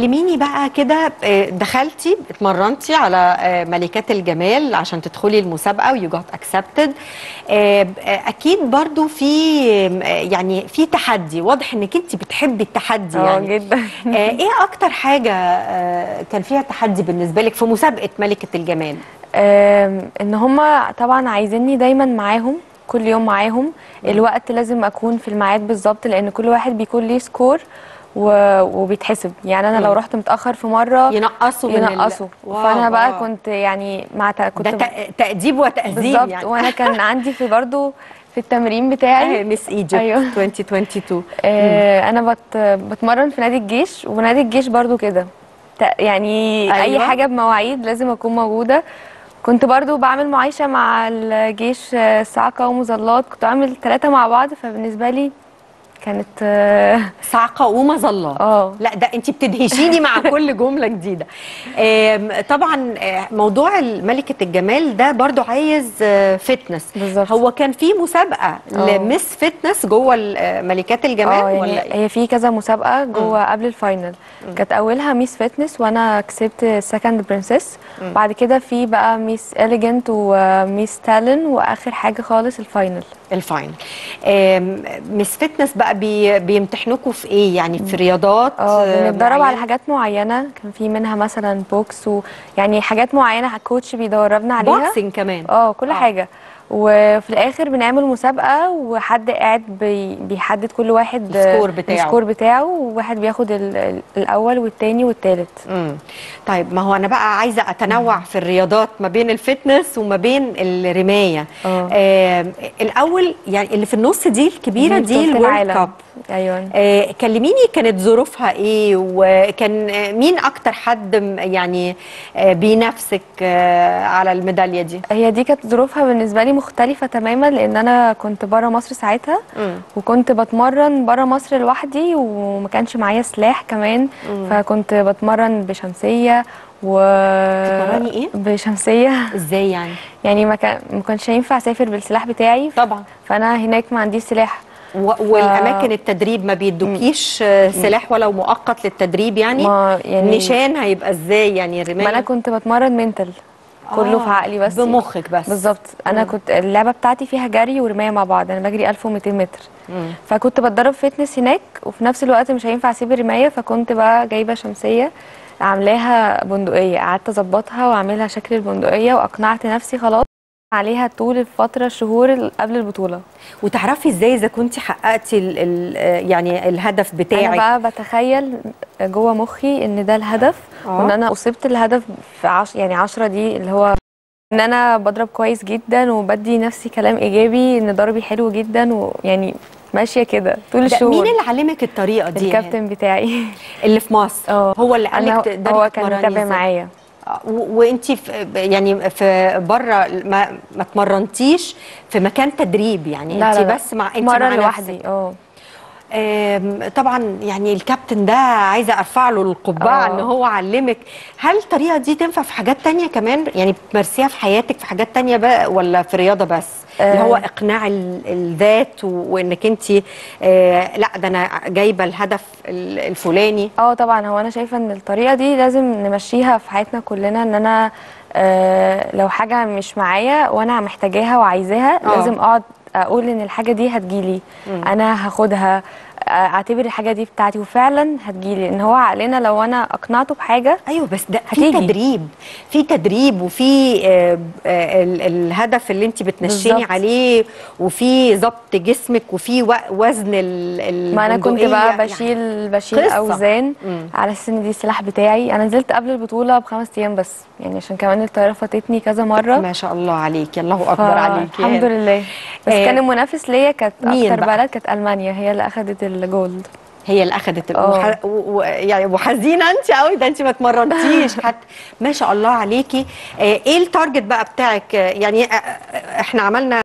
كلميني بقى كده، دخلتي اتمرنتي على ملكات الجمال عشان تدخلي المسابقه ويو جات اكسبتد، اكيد برضو في يعني في تحدي، واضح انك انت بتحبي التحدي يعني جدا. ايه اكتر حاجه كان فيها تحدي بالنسبه لك في مسابقه ملكه الجمال؟ ان هما طبعا عايزيني دايما معاهم، كل يوم معاهم، الوقت لازم اكون في الميعاد بالظبط، لان كل واحد بيكون ليه سكور وبيتحسب. يعني انا لو رحت متاخر في مره ينقصوا. فانا بقى كنت يعني مع كنت تأديب وتأذيب يعني. وانا كان عندي في برضو في التمرين بتاعي ميس ايجيبت 2022. انا بتمرن في نادي الجيش، ونادي الجيش برضو كده يعني اي حاجه بمواعيد لازم اكون موجوده. كنت برضو بعمل معايشه مع الجيش، صاعقه ومظلات، كنت بعمل 3 مع بعض، فبالنسبه لي كانت صاعقه ومظله. لا ده انت بتدهشيني مع كل جمله جديده. طبعا موضوع ملكه الجمال ده برضو عايز فتنس بالزبط. هو كان في مسابقه لمس فتنس جوه ملكات الجمال يعني ولا هي في كذا مسابقه جوه قبل الفاينل؟ كانت اولها ميس فيتنس، وانا كسبت سكند برنسس. بعد كده في بقى ميس إليجنت وميس تالن، واخر حاجه خالص الفاينل. ميس فيتنس بقى بيمتحنوكوا في ايه يعني؟ في رياضات بنتدرب على حاجات معينه، كان في منها مثلا بوكس، ويعني حاجات معينه الكوتش بيدربنا عليها، بوكسنج كمان كل حاجه. وفي الاخر بنعمل مسابقه، وحد قاعد بيحدد كل واحد السكور بتاعه، وواحد بياخد الاول والثاني والثالث. طيب ما هو انا بقى عايزه اتنوع في الرياضات ما بين الفتنس وما بين الرمايه. الاول يعني اللي في النص دي الكبيره دي الورلد كاب، ايوه. كلميني كانت ظروفها ايه، وكان مين اكتر حد يعني بينافسك على الميداليه دي؟ هي دي كانت ظروفها بالنسبه لي مختلفه تماما، لان انا كنت بره مصر ساعتها، وكنت بتمرن بره مصر لوحدي، وما كانش معايا سلاح كمان. فكنت بتمرن بشمسيه بتمرني ايه؟ بشمسيه. ازاي يعني؟ يعني ما كانش ينفع اسافر بالسلاح بتاعي طبعا، فانا هناك ما عنديش سلاح. والاماكن التدريب ما بيدوكيش سلاح ولو مؤقت للتدريب يعني؟ يعني نشان هيبقى ازاي يعني الرمايه؟ ما انا كنت بتمرن منتل كله في عقلي بس، بمخك بس بالظبط. انا كنت اللعبه بتاعتي فيها جري ورمايه مع بعض، انا بجري 1200 متر. فكنت بتدرب فيتنس هناك، وفي نفس الوقت مش هينفع اسيب الرمايه، فكنت بقى جايبه شمسيه عاملاها بندقيه، قعدت اظبطها واعملها شكل البندقيه، واقنعت نفسي خلاص عليها طول الفتره الشهور قبل البطوله. وتعرفي ازاي اذا كنت حققتي يعني الهدف بتاعك؟ انا بقى بتخيل جوه مخي ان ده الهدف، وان انا اصبت الهدف في 10 دي، اللي هو ان انا بضرب كويس جدا، وبدي نفسي كلام ايجابي ان ضربي حلو جدا، ويعني ماشيه كده طول الشهور. مين اللي علمك الطريقه دي؟ الكابتن بتاعي اللي في مصر. هو اللي قال لك ده؟ هو كان متابع معايا. وانتي يعني في بره ما اتمرنتيش في مكان تدريب يعني؟ لا انتي لا، بس مع انتي مع لوحدي. طبعا يعني الكابتن ده عايزه ارفع له القبعه ان هو علمك. هل الطريقه دي تنفع في حاجات تانية كمان يعني بتمارسيها في حياتك في حاجات تانية بقى، ولا في رياضه بس؟ اللي هو اقناع الذات، وانك انت لا ده انا جايبه الهدف الفلاني. طبعا هو انا شايفه ان الطريقه دي لازم نمشيها في حياتنا كلنا، ان انا لو حاجه مش معايا وانا محتاجاها وعايزاها لازم اقعد اقول ان الحاجه دي هتجيلي، انا هاخدها، اعتبر الحاجه دي بتاعتي، وفعلا هتجيلي. ان هو عقلنا لو انا اقنعته بحاجه ايوه، بس ده في تدريب وفي الهدف اللي انت بتنشيني عليه، وفي ضبط جسمك، وفي وزن ما انا كنت بقى بشيل اوزان على اساس ان دي السلاح بتاعي. انا نزلت قبل البطوله ب5 ايام بس، يعني عشان كمان الطياره فاتتني كذا مره. ما شاء الله عليكي، الله اكبر عليكي، الحمد لله. بس كان المنافس ليا كانت اكتر بلد كانت المانيا، هي اللي اخذت الجولد، هي اللي اخذت يعني. وحزينه انت قوي، ده انت ما اتمرنتيش حتى. ما شاء الله عليكي. ايه التارجت بقى بتاعك يعني؟ احنا عملنا